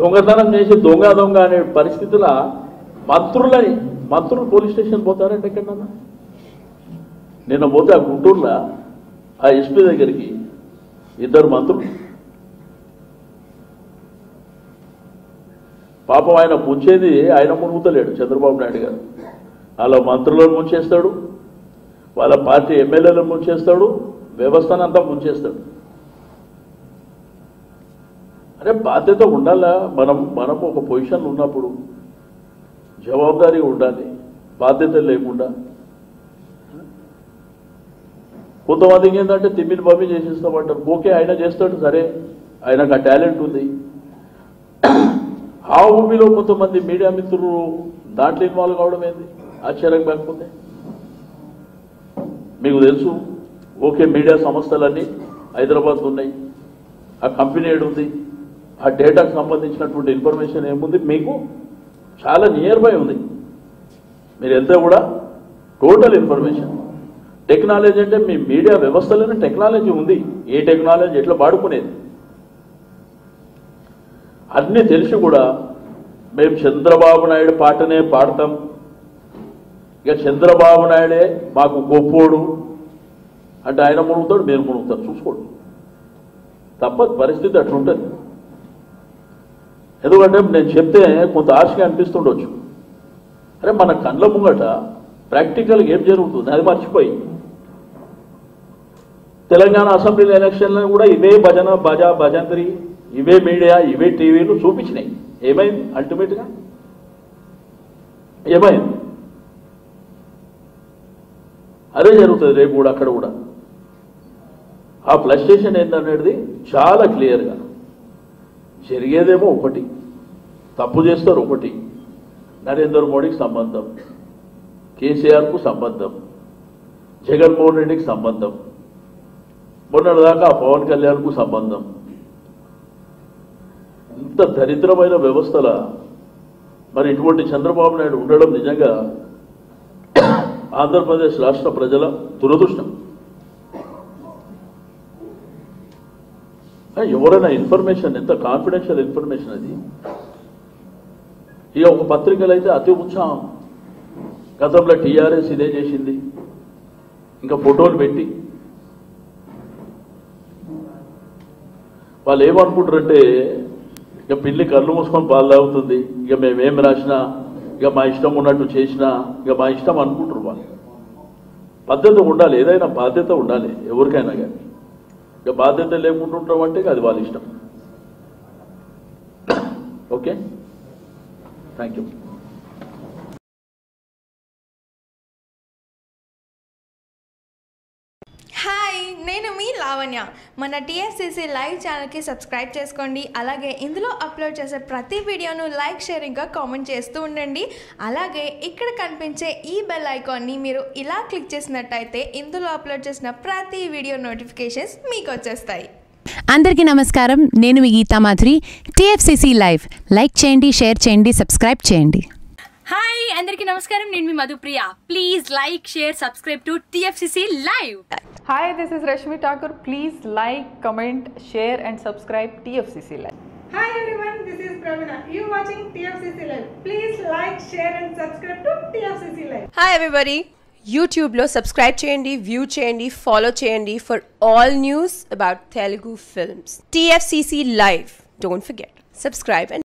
దొంగతనం చేసి దొంగ దొంగ అనే పరిస్థితుల మంత్రులని మంత్రులు పోలీస్ స్టేషన్ పోతారంటే ఎక్కడన్నా నేను పోతే ఆ గుంటూరులో ఆ ఎస్పీ దగ్గరికి ఇద్దరు మంత్రులు పాపం ఆయన ముంచేది ఆయన మునుగుతలేడు చంద్రబాబు నాయుడు గారు అలా మంత్రులను ముంచేస్తాడు వాళ్ళ పార్టీ ఎమ్మెల్యేలను ముంచేస్తాడు వ్యవస్థను అంతా ముంచేస్తాడు అరే బాధ్యత ఉండాలా మనం ఒక పొజిషన్లో ఉన్నప్పుడు జవాబుదారీ ఉండాలి బాధ్యత లేకుండా కొంతమందికి ఏంటంటే తిమ్మిని బమ్మి చేసేస్తామంటారు ఓకే ఆయన చేస్తాడు సరే ఆయనకు ఆ టాలెంట్ ఉంది ఆ ఊబిలో కొంతమంది మీడియా మిత్రులు దాంట్లో ఇన్వాల్వ్ కావడం ఏంది ఆశ్చర్యం కాకపోతే మీకు తెలుసు ఓకే మీడియా సంస్థలన్నీ హైదరాబాద్ ఉన్నాయి ఆ కంపెనీ ఏడుంది ఆ డేటాకు సంబంధించినటువంటి ఇన్ఫర్మేషన్ ఏముంది మీకు చాలా నియర్ బై ఉంది మీరు వెళ్తే కూడా టోటల్ ఇన్ఫర్మేషన్ టెక్నాలజీ అంటే మీ మీడియా వ్యవస్థలోనే టెక్నాలజీ ఉంది ఏ టెక్నాలజీ ఎట్లా వాడుకునేది అన్నీ తెలిసి కూడా మేము చంద్రబాబు నాయుడు పాటనే పాడతాం ఇక చంద్రబాబు నాయుడే మాకు గొప్పోడు అంటే ఆయన మునుగుతాడు మీరు మునుగుతారు చూసుకోడు తప్పదు పరిస్థితి అట్లుంటుంది ఎందుకంటే నేను చెప్తే కొంత ఆశగా అనిపిస్తుండొచ్చు అరే మన కళ్ళ ముంగట ప్రాక్టికల్గా ఏం జరుగుతుంది అది మర్చిపోయి తెలంగాణ అసెంబ్లీ ఎలక్షన్లను కూడా ఇవే భజన భజా భజంత్రి ఇవే మీడియా ఇవే టీవీలు చూపించినాయి ఏమైంది అల్టిమేట్గా ఏమైంది అదే జరుగుతుంది రేపు కూడా అక్కడ కూడా ఆ ఫ్లస్ట్రేషన్ ఏంటనేది చాలా క్లియర్గా జరిగేదేమో ఒకటి తప్పు చేస్తారు ఒకటి నరేంద్ర మోడీకి సంబంధం కేసీఆర్కు సంబంధం జగన్మోహన్ రెడ్డికి సంబంధం మొన్నటిదాకా పవన్ కళ్యాణ్కు సంబంధం ఇంత దరిద్రమైన వ్యవస్థల మరి ఇటువంటి చంద్రబాబు నాయుడు ఉండడం నిజంగా ఆంధ్రప్రదేశ్ రాష్ట్ర ప్రజల దురదృష్టం ఎవరైనా ఇన్ఫర్మేషన్ ఎంత కాన్ఫిడెన్షియల్ ఇన్ఫర్మేషన్ అది ఇక ఒక పత్రికలు అయితే అతి ఉత్సాహం గతంలో టీఆర్ఎస్ ఇదే చేసింది ఇంకా ఫోటోలు పెట్టి వాళ్ళు ఏమనుకుంటారంటే ఇక పిల్లి కళ్ళు మూసుకొని బాధ అవుతుంది ఇక మేమేం రాసినా ఇక మా ఇష్టం ఉన్నట్టు చేసినా ఇక మా ఇష్టం అనుకుంటారు వాళ్ళు బాధ్యత ఉండాలి ఏదైనా బాధ్యత ఉండాలి ఎవరికైనా కానీ ఇక బాధ్యత లేకుండా ఉంటాం అంటే అది వాళ్ళ ఇష్టం ఓకే థ్యాంక్ యూ నేను మీ లావణ్య మన TFCC లైవ్ ఛానల్కి సబ్స్క్రైబ్ చేసుకోండి అలాగే ఇందులో అప్లోడ్ చేసే ప్రతి వీడియోను లైక్ షేరింగ్గా కామెంట్ చేస్తూ ఉండండి అలాగే ఇక్కడ కనిపించే ఈ బెల్ ఐకాన్ని మీరు ఇలా క్లిక్ చేసినట్టయితే ఇందులో అప్లోడ్ చేసిన ప్రతి వీడియో నోటిఫికేషన్స్ మీకు వచ్చేస్తాయి అందరికీ నమస్కారం నేను మీ Geetha Madhuri TFCC live like చేయండి షేర్ చేయండి సబ్స్క్రైబ్ చేయండి హాయ్ అందరికీ నమస్కారం నేను మీ Madhupriya please like share subscribe to TFCC live Hi, this is Rashmi Thakur. Please like, comment, share and subscribe TFCC Live. Hi everyone, this is Pravina. You watching TFCC Live. Please like, share and subscribe to TFCC Live. Hi everybody, YouTube lo subscribe cheyandi, view cheyandi, follow cheyandi for all news about Telugu films. TFCC Live. Don't forget, subscribe and